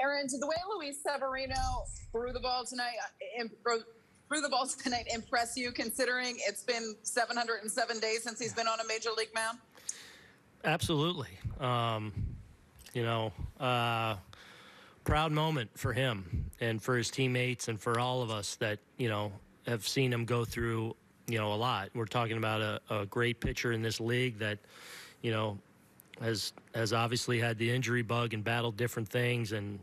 Aaron, to the way Luis Severino threw the ball tonight impress you, considering it's been 707 days since he's been on a major league mound? Absolutely. Proud moment for him and for his teammates and for all of us that, have seen him go through, a lot. We're talking about a great pitcher in this league that, has obviously had the injury bug and battled different things and,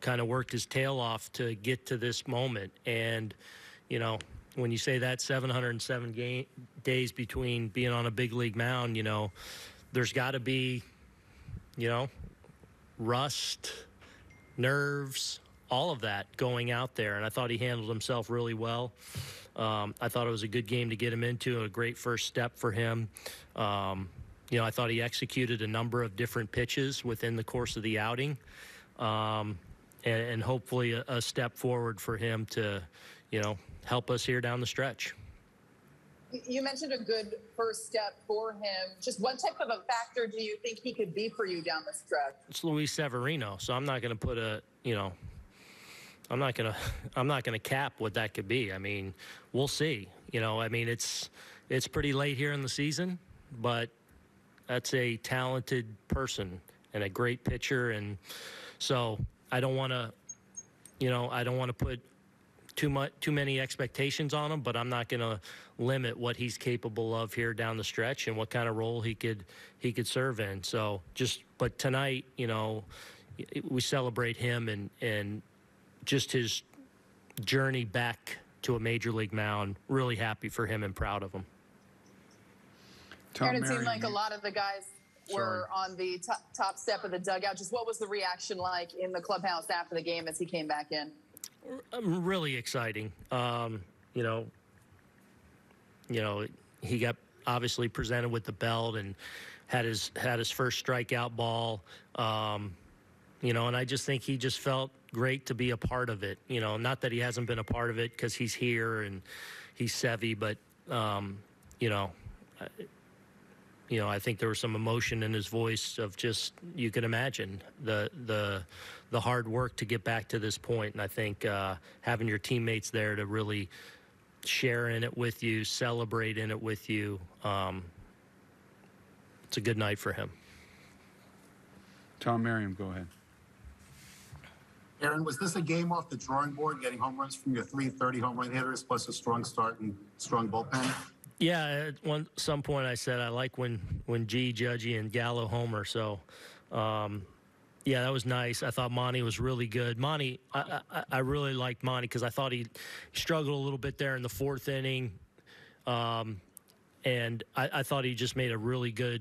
kind of worked his tail off to get to this moment. And, when you say that 707 days between being on a big league mound, there's got to be, rust, nerves, all of that going out there. And I thought he handled himself really well. I thought it was a good game to get him into, a great first step for him. I thought he executed a number of different pitches within the course of the outing, and hopefully a step forward for him to, help us here down the stretch. You mentioned a good first step for him. Just what type of a factor do you think he could be for you down the stretch? It's Luis Severino, so I'm not going to put a, I'm not going to cap what that could be. I mean, we'll see. It's pretty late here in the season, but that's a talented person and a great pitcher, and so I don't want to put too many expectations on him, but I'm not going to limit what he's capable of here down the stretch and what kind of role he could serve in. So but tonight, we celebrate him and just his journey back to a major league mound. Really happy for him and proud of him. It seemed like a lot of the guys were on the top step of the dugout. Just what was the reaction like in the clubhouse after the game as he came back in? Really exciting. He got obviously presented with the belt and had his first strikeout ball. And I just think he just felt great to be a part of it. Not that he hasn't been a part of it because he's here and he's Sevy, but I think there was some emotion in his voice of just, you can imagine the hard work to get back to this point. And I think having your teammates there to really share in it with you, celebrate in it with you, it's a good night for him. Tom Merriam, go ahead. Aaron, was this a game off the drawing board, getting home runs from your 330 home run hitters plus a strong start and strong bullpen? Yeah, at some point I said I like when G, Judgy, and Gallo homer. So, that was nice. I thought Monty was really good. Monty, I really liked Monty because I thought he struggled a little bit there in the fourth inning. And I thought he just made a really good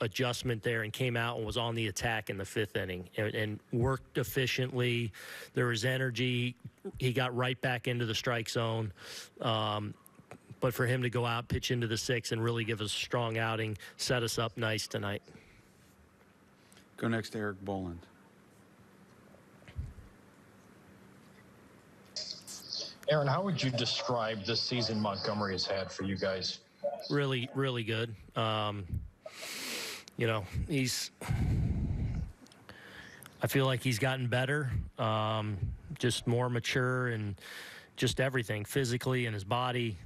adjustment there and came out and was on the attack in the fifth inning and worked efficiently. There was energy. He got right back into the strike zone. But for him to go out, pitch into the sixth, and really give us a strong outing, set us up nice tonight. Go next to Eric Boland. Aaron, how would you describe this season Montgomery has had for you guys? Really, really good. I feel like he's gotten better, just more mature and just everything physically and his body,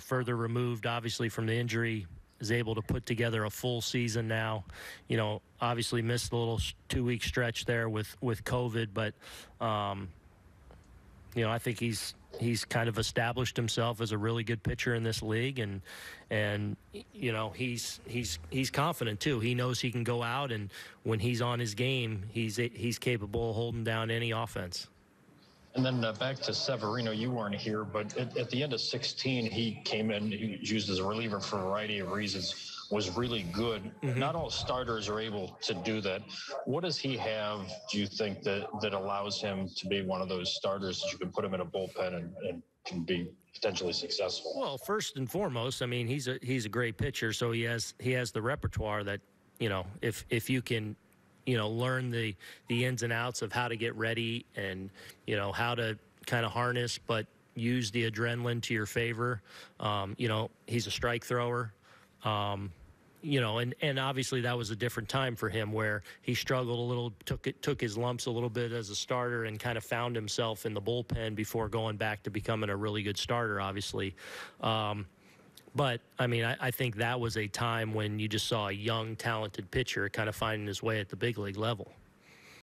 further removed obviously from the injury, is able to put together a full season now. Obviously missed a little 2-week stretch there with COVID, but I think he's kind of established himself as a really good pitcher in this league, and he's confident too. He knows he can go out, and when he's on his game, he's capable of holding down any offense. And then back to Severino, you weren't here, but at the end of 16, he came in, he was used as a reliever for a variety of reasons, was really good. Mm-hmm. Not all starters are able to do that. What does he have, do you think, that allows him to be one of those starters that you can put him in a bullpen and can be potentially successful? Well, first and foremost, I mean, he's a great pitcher, so he has the repertoire that, if you can – learn the ins and outs of how to get ready and, how to kind of harness but use the adrenaline to your favor. He's a strike thrower. you know, and obviously that was a different time for him where he struggled a little, took his lumps a little bit as a starter and kind of found himself in the bullpen before going back to becoming a really good starter, obviously. But, I mean, I think that was a time when you just saw a young, talented pitcher kind of finding his way at the big league level.